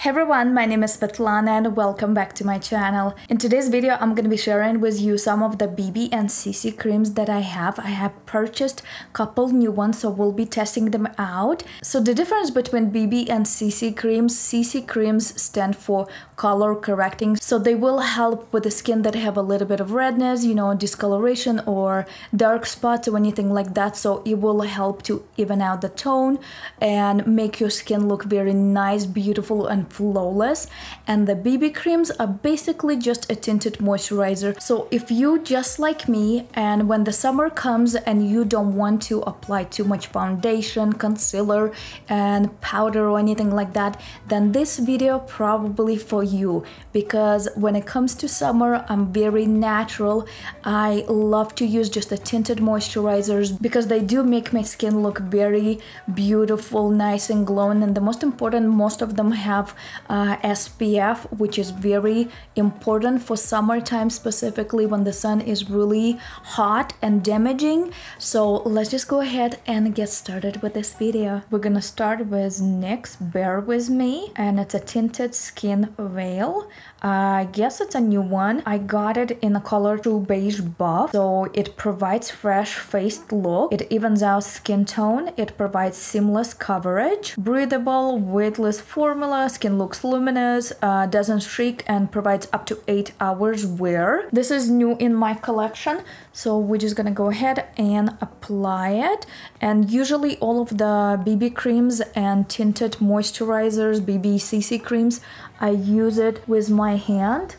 Hey everyone, my name is Svetlana and welcome back to my channel. In today's video, I'm going to be sharing with you some of the BB and CC creams that I have. I have purchased a couple new ones, so we'll be testing them out. So the difference between BB and CC creams stand for color correcting. So they will help with the skin that have a little bit of redness, you know, discoloration or dark spots or anything like that. So it will help to even out the tone and make your skin look very nice, beautiful and flawless. And the BB creams are basically just a tinted moisturizer. So if you just like me and when the summer comes and you don't want to apply too much foundation, concealer and powder or anything like that, then this video probably for you, because when it comes to summer I'm very natural. I love to use just the tinted moisturizers because they do make my skin look very beautiful, nice and glowing. And the most important, most of them have SPF, which is very important for summertime, specifically when the sun is really hot and damaging. So let's just go ahead and get started with this video. We're gonna start with NYX Bare With Me, and it's a tinted skin veil. I guess it's a new one. I got it in a color true beige buff, so it provides fresh faced look, it evens out skin tone, it provides seamless coverage, breathable, weightless formula, skin looks luminous, doesn't streak, and provides up to 8 hours wear. This is new in my collection, so we're just gonna go ahead and apply it. And usually all of the BB creams and tinted moisturizers, BB CC creams, I use it with my hand.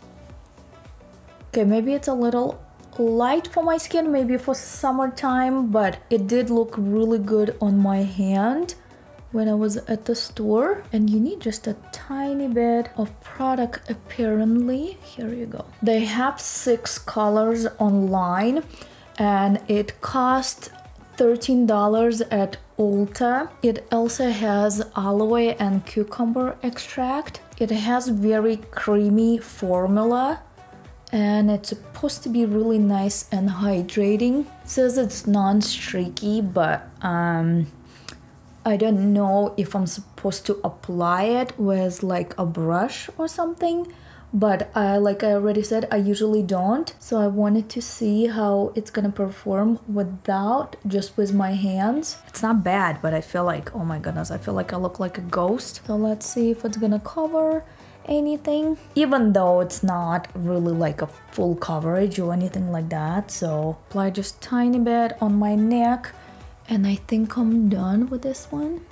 Okay, maybe it's a little light for my skin, maybe for summertime, but it did look really good on my hand when I was at the store. And you need just a tiny bit of product apparently. Here you go. They have 6 colors online and it costs $13 at Ulta. It also has aloe and cucumber extract. It has very creamy formula and it's supposed to be really nice and hydrating. It says it's non-streaky, but I don't know if I'm supposed to apply it with like a brush or something, but like I already said, I usually don't. So I wanted to see how it's gonna perform without, just with my hands. It's not bad, but I feel like, oh my goodness, I feel like I look like a ghost. So let's see if it's gonna cover anything, even though it's not really like a full coverage or anything like that. So apply just tiny bit on my neck. And I think I'm done with this one.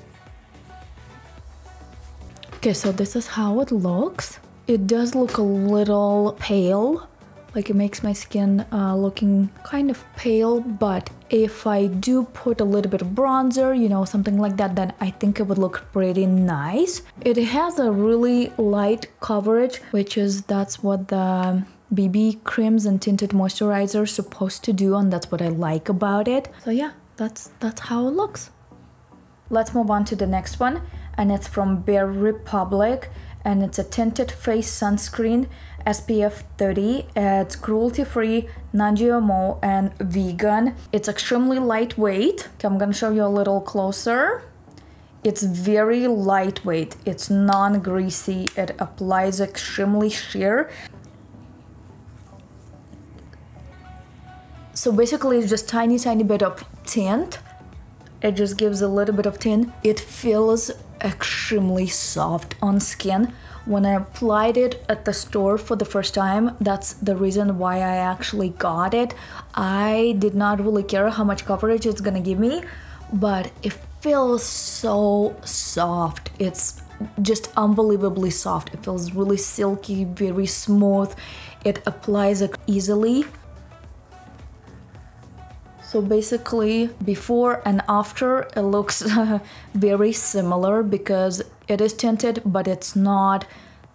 Okay, so this is how it looks. It does look a little pale, like it makes my skin looking kind of pale, but if I do put a little bit of bronzer, you know, something like that, then I think it would look pretty nice. It has a really light coverage, which is, that's what the BB creams and tinted moisturizer is supposed to do, and that's what I like about it. So yeah. That's how it looks. Let's move on to the next one, and it's from Bare Republic, and it's a tinted face sunscreen, SPF 30. It's cruelty-free, non-GMO, and vegan. It's extremely lightweight. Okay, I'm gonna show you a little closer. It's very lightweight. It's non-greasy. It applies extremely sheer. So basically it's just tiny bit of tint. It just gives a little bit of tint. It feels extremely soft on skin. When I applied it at the store for the first time, that's the reason why I actually got it. I did not really care how much coverage it's gonna give me, but it feels so soft. It's just unbelievably soft. It feels really silky, very smooth. It applies it easily. So basically, before and after, it looks very similar because it is tinted, but it's not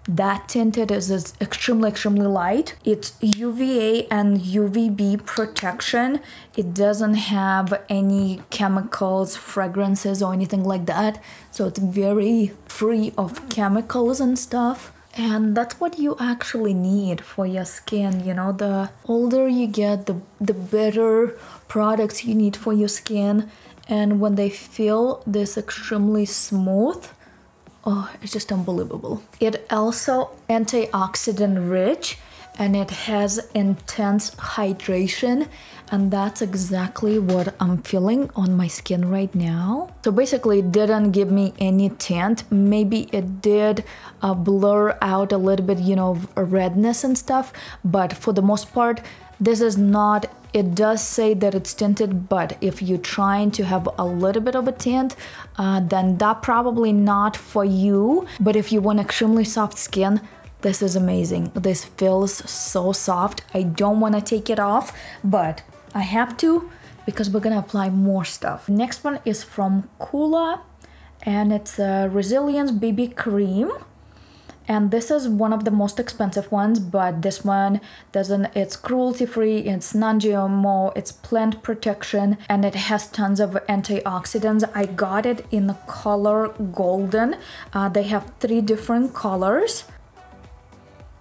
that tinted. It's extremely light. It's UVA and UVB protection. It doesn't have any chemicals, fragrances, or anything like that. So it's very free of chemicals and stuff. And that's what you actually need for your skin. You know, the older you get, the better products you need for your skin. And when they feel this extremely smooth, Oh, it's just unbelievable. It also antioxidant rich and it has intense hydration, and that's exactly what I'm feeling on my skin right now. So basically it didn't give me any tint. Maybe it did blur out a little bit, you know, redness and stuff, but for the most part this is not. It does say that it's tinted, but if you're trying to have a little bit of a tint, then that probably not for you. But if you want extremely soft skin, this is amazing. This feels so soft. I don't want to take it off, but I have to because we're gonna apply more stuff. Next one is from Coola, and it's a Resilience BB Cream. And this is one of the most expensive ones, but this one doesn't. It's cruelty-free, it's non-GMO, it's plant protection, and it has tons of antioxidants. I got it in the color golden. They have 3 different colors.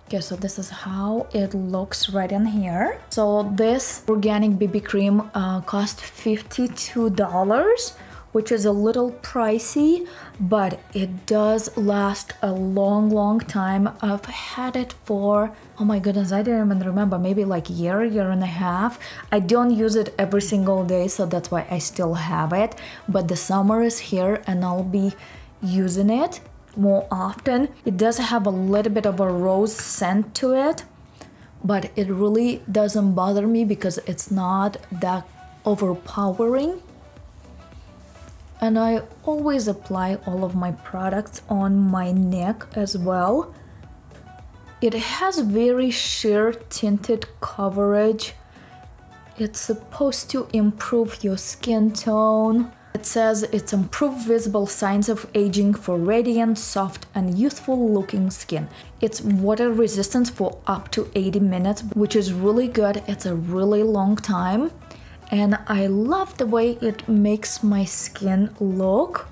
Okay, so this is how it looks right in here. So this organic BB cream cost $52, which is a little pricey, but it does last a long time. I've had it for, oh my goodness, I don't even remember, maybe like year and a half. I don't use it every single day, so that's why I still have it, but the summer is here and I'll be using it more often. It does have a little bit of a rose scent to it, but it really doesn't bother me because it's not that overpowering. And I always apply all of my products on my neck as well. It has very sheer tinted coverage. It's supposed to improve your skin tone. It says it's improved visible signs of aging for radiant, soft, and youthful looking skin. It's water resistant for up to 80 minutes, which is really good. It's a really long time. And I love the way it makes my skin look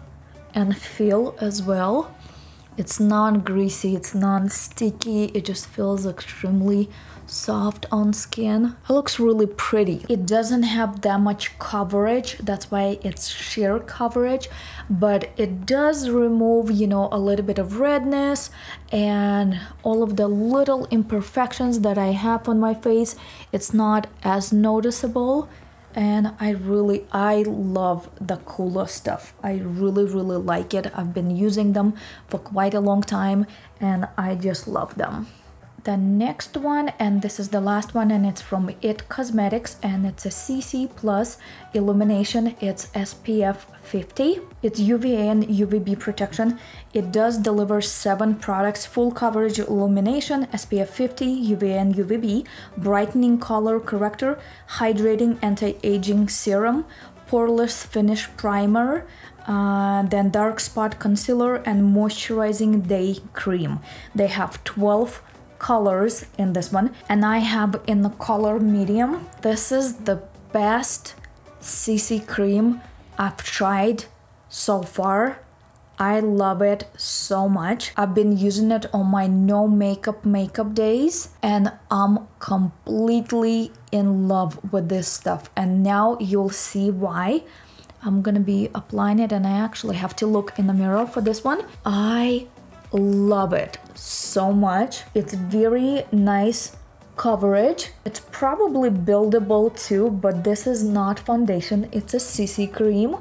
and feel as well. It's not greasy, it's not sticky, it just feels extremely soft on skin. It looks really pretty. It doesn't have that much coverage, that's why it's sheer coverage, but it does remove, you know, a little bit of redness and all of the little imperfections that I have on my face. It's not as noticeable. And I love the Coola stuff. I really like it. I've been using them for quite a long time and I just love them. The next one, and this is the last one, and it's from It Cosmetics, and it's a CC Plus Illumination. It's SPF 50. It's UVA and UVB protection. It does deliver 7 products: full coverage illumination, SPF 50, UVA and UVB, brightening color corrector, hydrating anti-aging serum, poreless finish primer, then dark spot concealer, and moisturizing day cream. They have 12 colors in this one, and I have in the color medium. This is the best CC cream I've tried so far. I love it so much. I've been using it on my no makeup days, and I'm completely in love with this stuff, and now you'll see why. I'm gonna be applying it, and I actually have to look in the mirror for this one. I love it so much. It's very nice coverage. It's probably buildable too, but this is not foundation, it's a CC cream.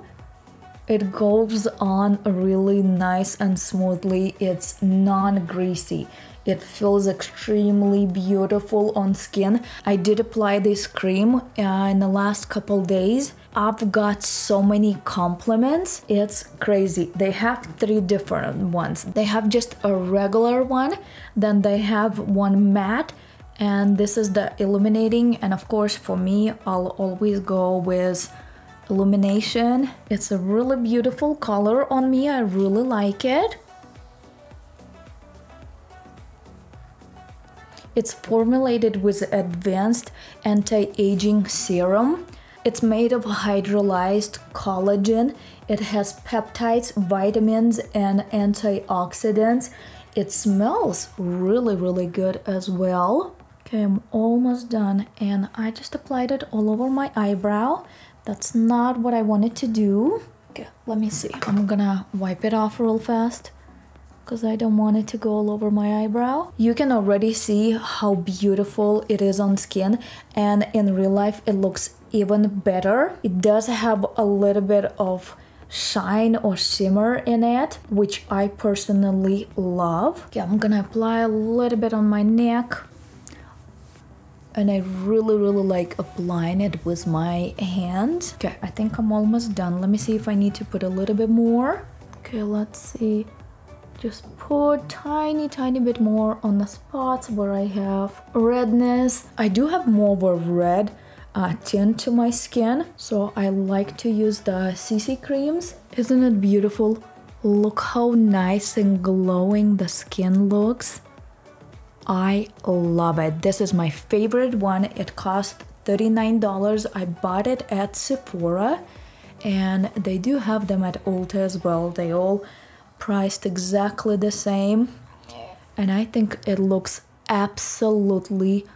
It goes on really nice and smoothly. It's non-greasy. It feels extremely beautiful on skin. I did apply this cream in the last couple days. I've got so many compliments. It's crazy. They have 3 different ones. They have just a regular one, then they have one matte, and this is the illuminating. And of course, for me, I'll always go with illumination. It's a really beautiful color on me. I really like it. It's formulated with advanced anti-aging serum. It's made of hydrolyzed collagen. It has peptides, vitamins, and antioxidants. It smells really good as well. Okay, I'm almost done, and I just applied it all over my eyebrow. That's not what I wanted to do. Okay, let me see. I'm gonna wipe it off real fast. because I don't want it to go all over my eyebrow. You can already see how beautiful it is on skin, and in real life it looks even better. It does have a little bit of shine or shimmer in it, which I personally love. Okay, I'm gonna apply a little bit on my neck, and I really like applying it with my hand. Okay, I think I'm almost done. Let me see if I need to put a little bit more. Okay, let's see. Just put tiny bit more on the spots where I have redness. I do have more of a red tint to my skin, so I like to use the CC creams. Isn't it beautiful? Look how nice and glowing the skin looks. I love it. This is my favorite one. It cost $39. I bought it at Sephora, and they do have them at Ulta as well. They all priced exactly the same, and I think it looks absolutely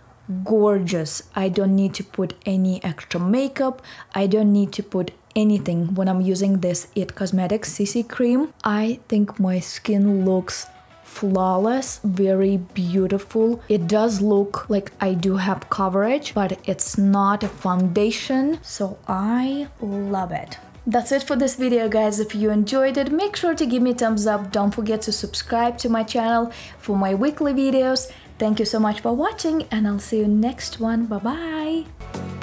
gorgeous. I don't need to put any extra makeup. I don't need to put anything when I'm using this It Cosmetics CC cream. I think my skin looks flawless, very beautiful. It does look like I do have coverage, but it's not a foundation, so I love it. That's it for this video, guys. If you enjoyed it, make sure to give me a thumbs up. Don't forget to subscribe to my channel for my weekly videos. Thank you so much for watching, and I'll see you next one. Bye-bye.